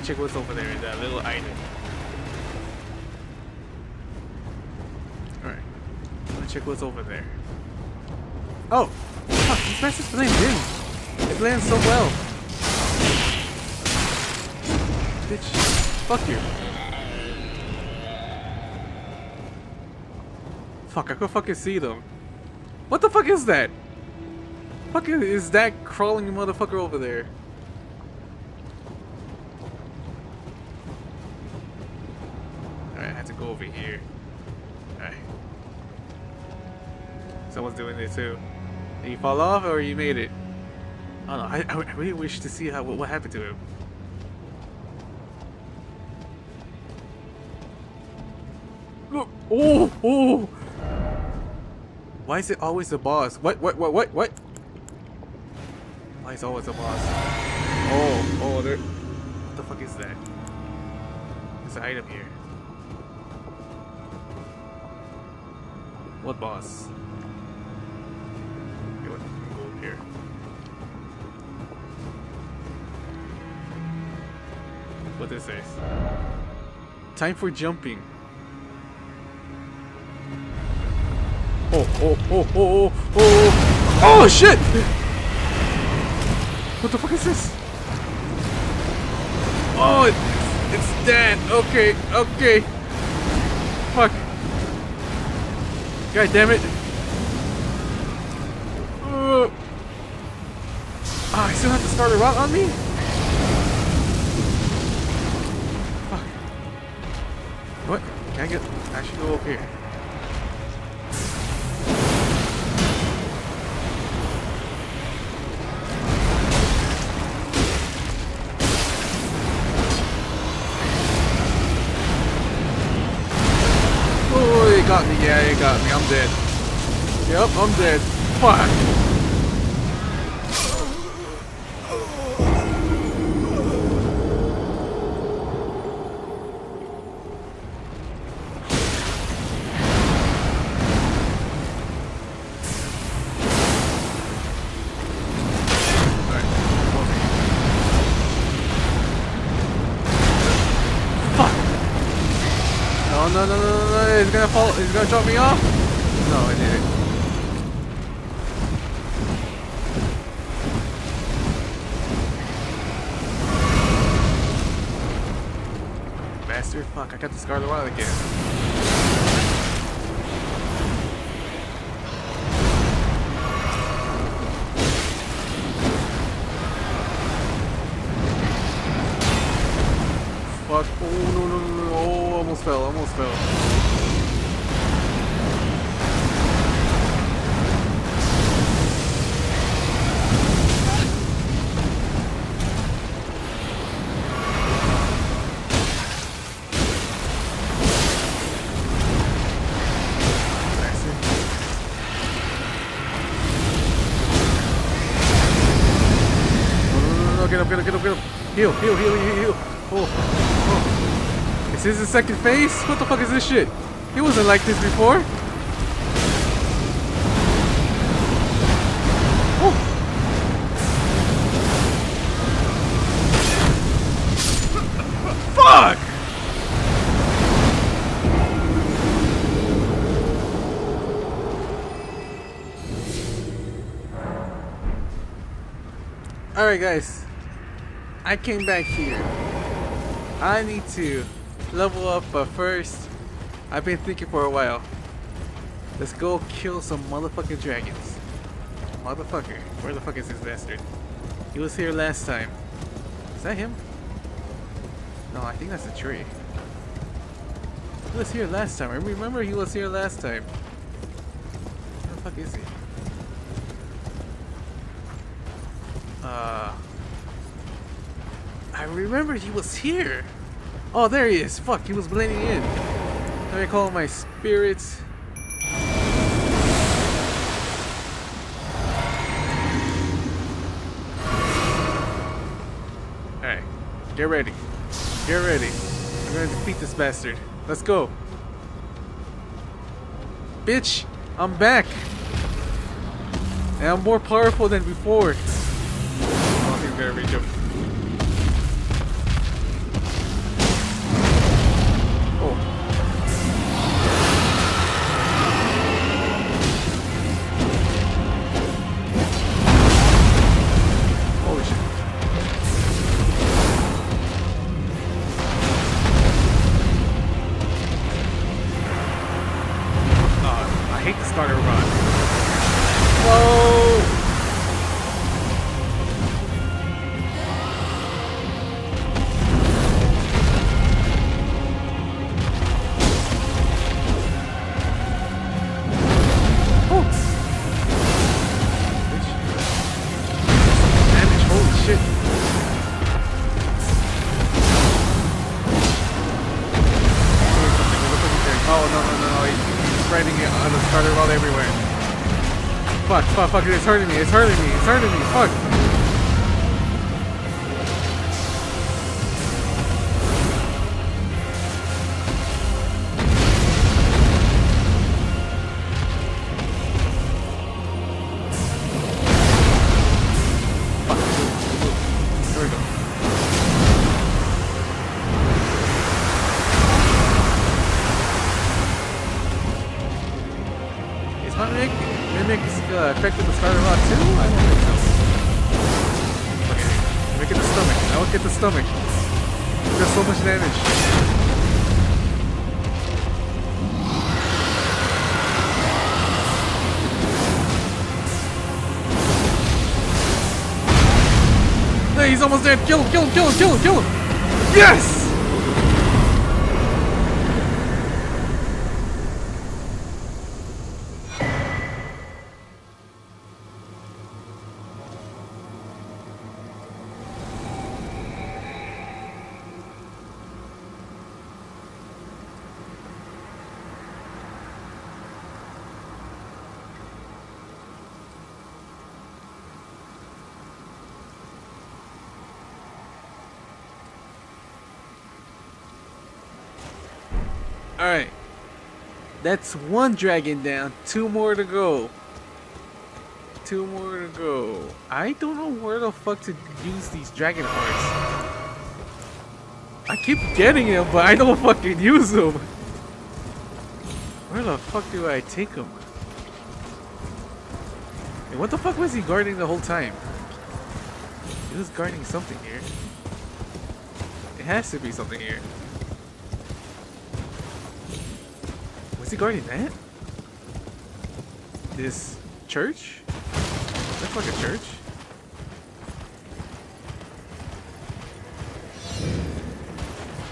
to check what's over there in that little island. Alright. I'm going to check what's over there. Oh! Fuck, this message lands in! It lands so well! Bitch, fuck you. Fuck, I could fucking see them. What the fuck is that? Fucking is that crawling motherfucker over there? Alright, I have to go over here. Alright. Someone's doing it too. Did you fall off or you made it? Oh no, I really wish to see how what happened to him. Look! Oh! Oh! Why is it always the boss? What? Why is it always the boss? Oh, there. What the fuck is that? There's an item here. What boss? Okay, what? Go over here. What is this? Time for jumping. Oh shit! What the fuck is this? Oh, it's dead. Okay. Fuck. God damn it. I still have to start a route on me? Fuck. What? Can I get... I should go up here. Got me, yeah, it got me. I'm dead. Yep, I'm dead. Fuck. Fuck. No. It's gonna fall. It's gonna drop me off. No, I did it. Bastard! Fuck! I got the Scarlet Wallet again. Fuck! Oh no! Oh, almost fell. Get up. Heal. Oh. Is this the second phase? What the fuck is this shit? He wasn't like this before. Oh. Fuck! Alright guys. I came back here. I need to level up, but first, I've been thinking for a while. Let's go kill some motherfucking dragons. Motherfucker. Where the fuck is this bastard? He was here last time. Is that him? No, I think that's a tree. He was here last time. I remember he was here last time. Where the fuck is he? I remember he was here. Oh, there he is. Fuck, he was blending in. Let me call my spirits. Alright, get ready. I'm gonna defeat this bastard. Let's go. Bitch, I'm back. And I'm more powerful than before. I don't think he's gonna reach him. starter all everywhere. Fuck, fuck, fuck, it's hurting me, it's hurting me, it's hurting me, fuck. Affected the starter rod too? I don't think so. Okay, make it the stomach. I won't get the stomach. It does so much damage. Hey, he's almost dead. Kill him, kill him, kill him, kill him, kill him. Yes! Alright, that's one dragon down, two more to go. Two more to go. I don't know where the fuck to use these dragon hearts. I keep getting them, but I don't fucking use them. Where the fuck do I take them? And what the fuck was he guarding the whole time? He was guarding something here. It has to be something here. Is he guarding that? This church? Looks like a church.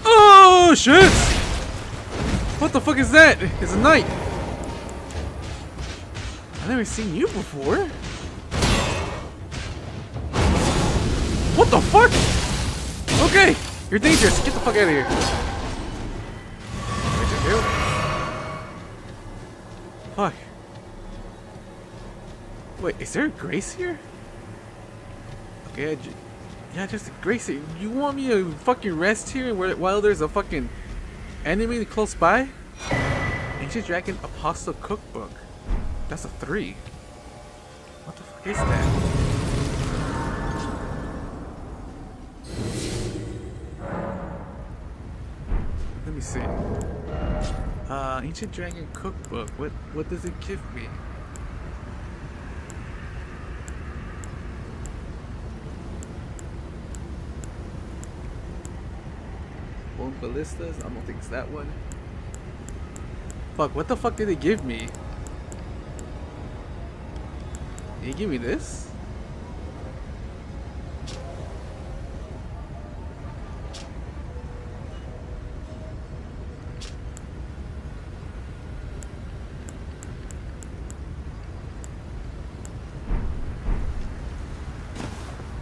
Oh shit! What the fuck is that? It's a knight! I've never seen you before. What the fuck? Okay! You're dangerous! Get the fuck out of here! Fuck. Wait, is there a grace here? Okay, yeah, just a grace here. You want me to fucking rest here while there's a fucking enemy close by? Ancient Dragon Apostle Cookbook. That's a 3. What the fuck is that? Let me see. Ancient Dragon Cookbook. What does it give me? Bone ballistas. I don't think it's that one. Fuck. What the fuck did it give me? Did it give me this?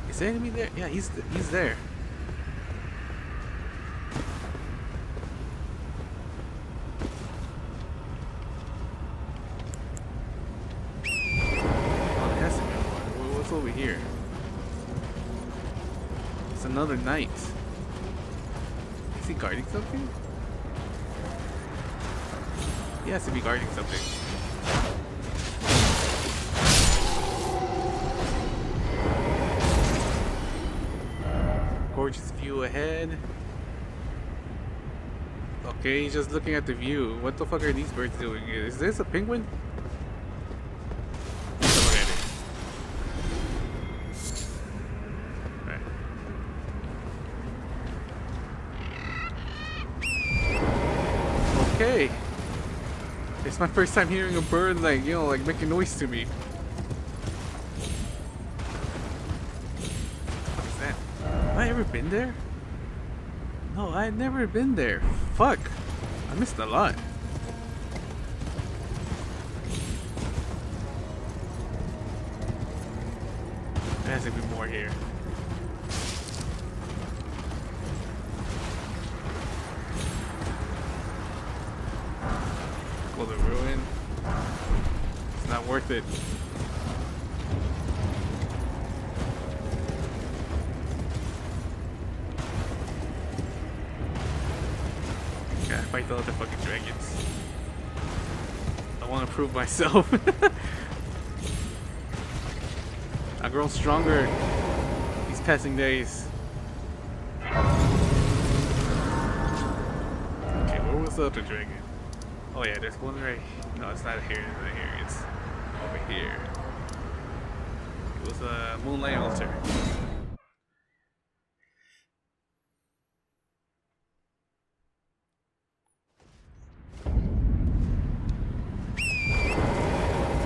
Is the enemy there? Yeah, he's there. Oh, that's a good one. What's over here? It's another knight. Is he guarding something? He has to be guarding something. Gorgeous view ahead. Okay, he's just looking at the view. What the fuck are these birds doing? Is this a penguin? Let's look at it. Alright. Okay. It's my first time hearing a bird like, you know, like making noise to me. Ever been there? No, I've never been there. Fuck, I missed a lot. There has to be more here. Golden Ruin. with it. Gotta fight the other fucking dragons. I want to prove myself. I grow stronger these passing days. Okay, where was the other dragon? Oh yeah, there's one right... No, it's not here, it's not here, it's over here. It was a moonlight altar.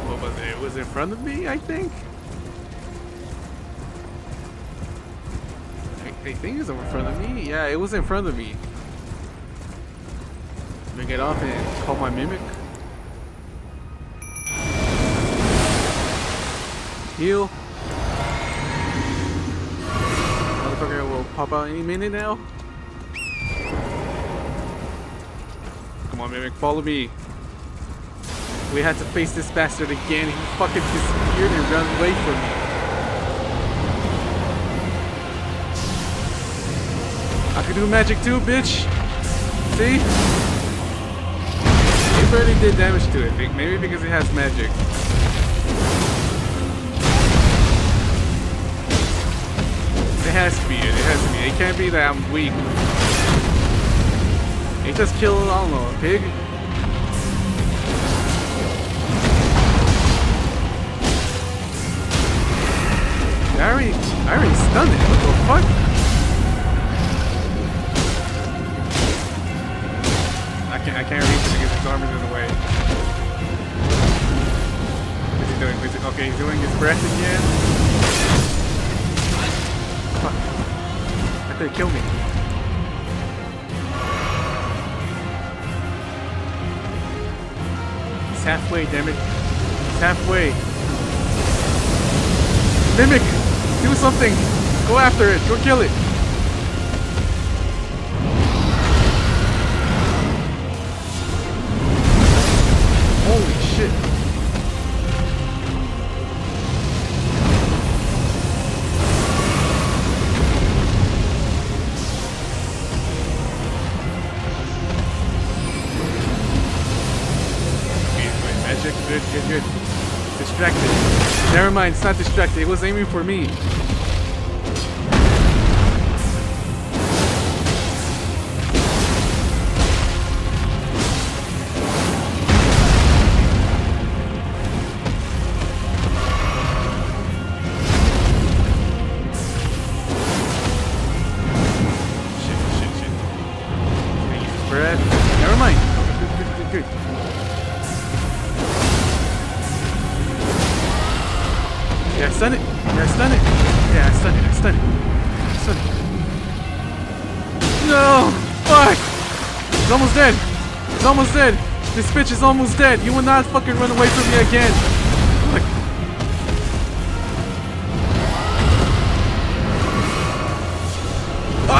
What was it? It was in front of me, I think? I think it was in front of me? Yeah, it was in front of me. Let me get off and call my mimic. Heal. Motherfucker will pop out any minute now. Come on, mimic, follow me. We had to face this bastard again. He fucking disappeared and ran away from me. I can do magic too, bitch. See? It barely did damage to it, maybe because it has magic. It has to be it, it has to be. It can't be that I'm weak. It just killed, I don't know, a pig? I already stunned it, what the fuck? I can't reach it because his arm is in the way. What's he doing? What's he, okay, he's doing his breath again. Fuck. That could kill me. He's halfway, damn it. He's halfway. Mimic! Do something! Go after it! Go kill it! Good. Distracted. Never mind, it's not distracted. It was aiming for me. This bitch is almost dead. You will not fucking run away from me again. Look.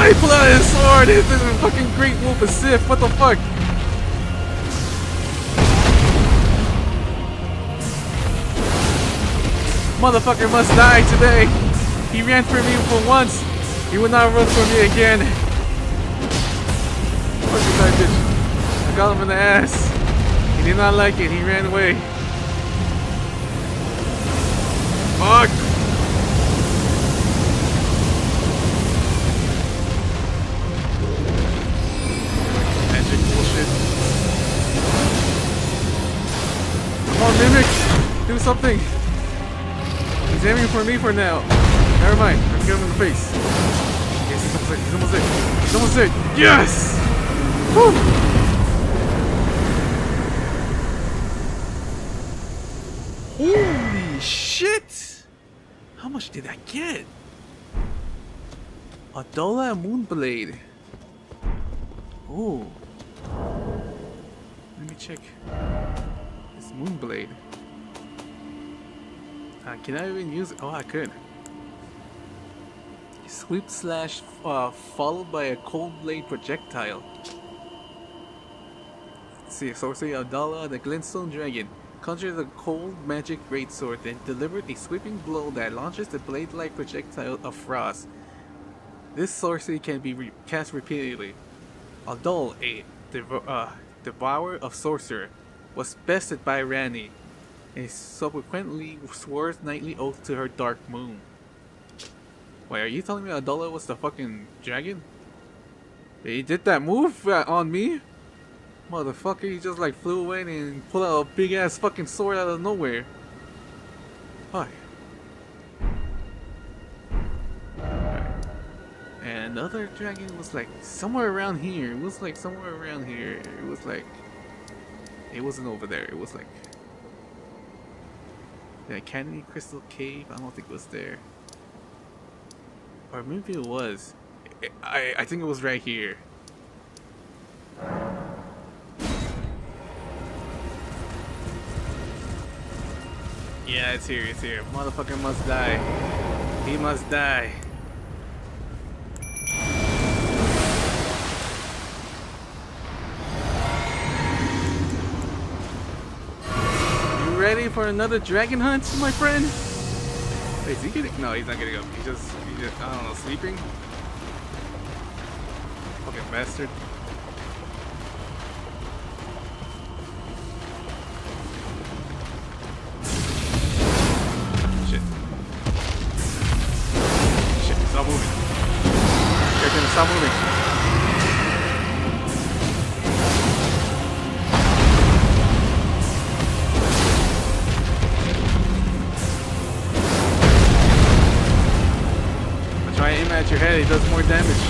I pull out his sword. This is a fucking Great Wolf of Sif. What the fuck? Motherfucker must die today. He ran for me for once. He will not run for me again. Fuck is that bitch? I got him in the ass. He did not like it, he ran away. Fuck! Magic bullshit. Come on, mimic! Do something! He's aiming for me for now. Never mind, I can get him in the face. Yes, he's almost dead, he's almost dead. He's almost dead! Yes! Woo! Holy shit! How much did I get? Adula moonblade. Oh. Let me check. This moonblade. Can I even use it? Oh, I could. Sweep slash followed by a cold blade projectile. Let's see, so we say Adula the Glintstone Dragon. conjured the cold magic greatsword and delivered a sweeping blow that launches the blade-like projectile of frost. This sorcery can be cast repeatedly. Adula, a devourer of sorcerer, was bested by Ranni, and subsequently swore nightly oath to her dark moon. Wait, are you telling me Adula was the fucking dragon? They did that move on me? Motherfucker, he just like flew in and pulled out a big ass fucking sword out of nowhere. Fuck. Alright. And the other dragon was like somewhere around here. It was like somewhere around here. It was like... It wasn't over there. It was like... The Candy Crystal Cave? I don't think it was there. Or maybe it was. I think it was right here. Yeah, it's here, it's here. Motherfucker must die. He must die. You ready for another dragon hunt, my friend? Wait, is he gonna... No, he's not gonna go. He's just, I don't know, sleeping? Fucking bastard. Stop moving. I'll try and aim at your head, it does more damage.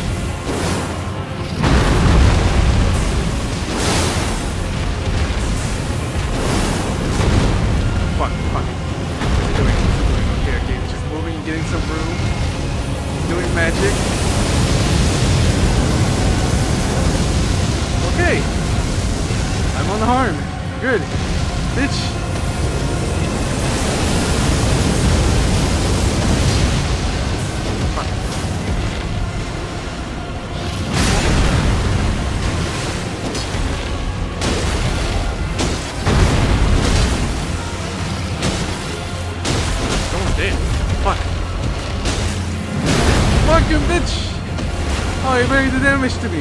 Damage to me. Can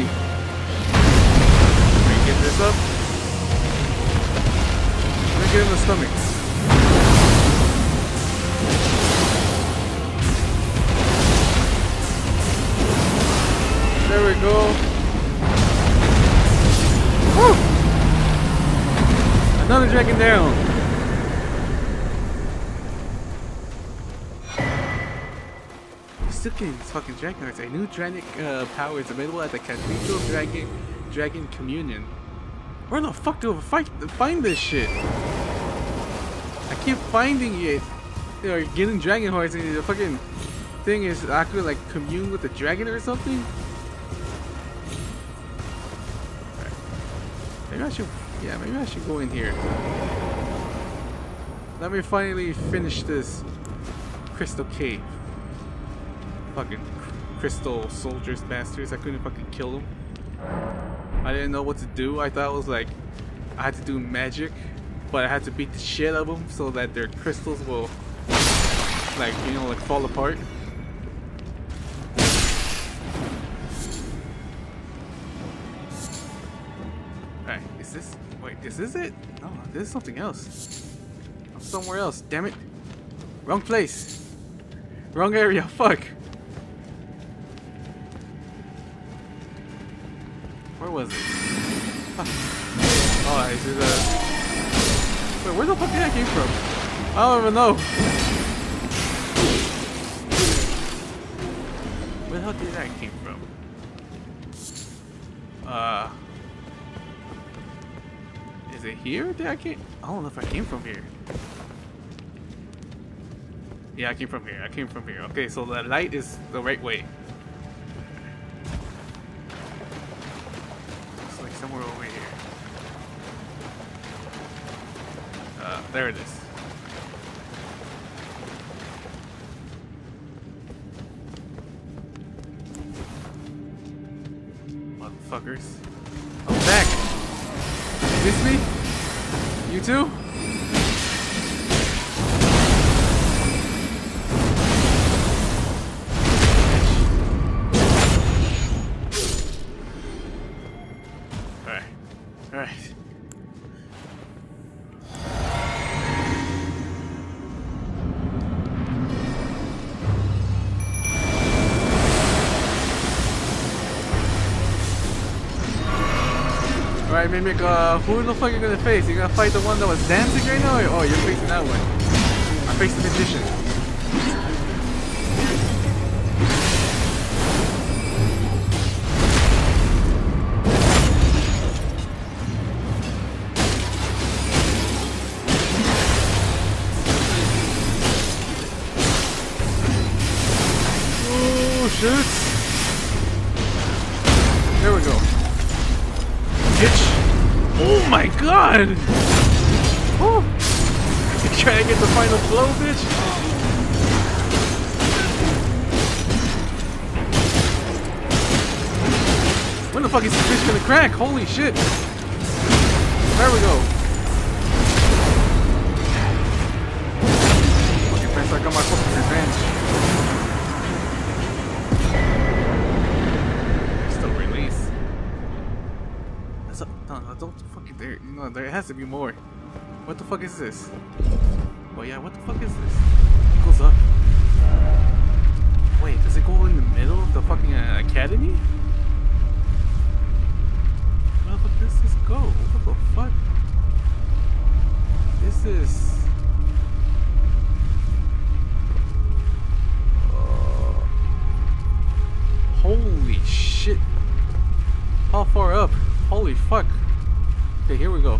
we get this up? I'm gonna get in the stomach. There we go. Woo! Another dragon down. Fucking dragon arts. A new dranic power is available at the Cathedral of Dragon Communion. Where the fuck do I find this shit? I keep finding it. You know, you're getting dragon hearts and the fucking thing is I could like commune with the dragon or something? Alright. Maybe I should, yeah, maybe I should go in here. Let me finally finish this crystal cave. Fucking crystal soldiers bastards. I couldn't fucking kill them. I didn't know what to do. I thought it was like I had to do magic, but I had to beat the shit out of them so that their crystals will like, you know, like fall apart. Alright, is this, wait, this is it? No, this is something else. I'm somewhere else, damn it. Wrong place. Wrong area, fuck. Where was it? Huh. Oh, I see that. Wait, where the fuck did I came from? I don't even know. Where the hell did that came from? Is it here? Did I came? I don't know if I came from here. Yeah, I came from here. I came from here. Okay, so the light is the right way. Somewhere over here. There it is. Motherfuckers. I'm back! You miss me? You too? Alright, Mimic, who the fuck are you gonna face? You gonna fight the one that was dancing right now? Or, oh, you're facing that one. I faced the magician. God! Woo! You trying to get the final blow, bitch? When the fuck is this bitch gonna crack? Holy shit! There we go. Fucking fast, I got my fucking revenge. Still release. That's a, no, don't fucking dare. No, there has to be more. What the fuck is this? Oh yeah, what the fuck is this? It goes up. Wait, does it go in the middle of the fucking academy? Where the fuck does this go? What the fuck? This is... Holy shit. How far up? Holy fuck. Okay, here we go.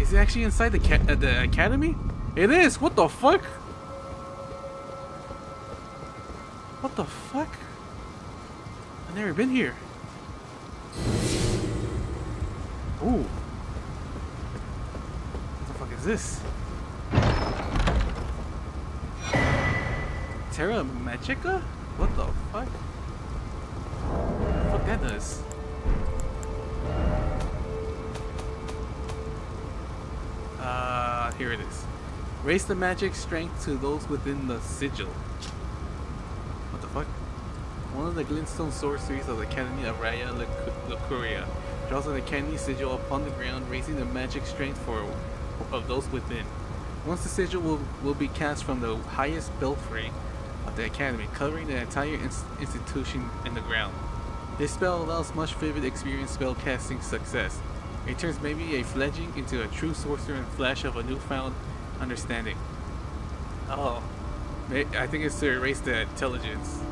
Is it actually inside the academy? It is! What the fuck? What the fuck? I've never been here. Ooh. What the fuck is this? Terra Magica? What the fuck? What the fuck that does? Here it is. Raise the magic strength to those within the sigil. What the fuck? One of the Glintstone sorceries of the Academy of Raya Lucuria draws an Academy sigil upon the ground, raising the magic strength of those within. Once the sigil will be cast from the highest belfry of the Academy, covering the entire institution in the ground. This spell allows much vivid experience spell casting success. It turns maybe a fledgling into a true sorcerer in flash of a newfound understanding. Oh, I think it's to erase the intelligence.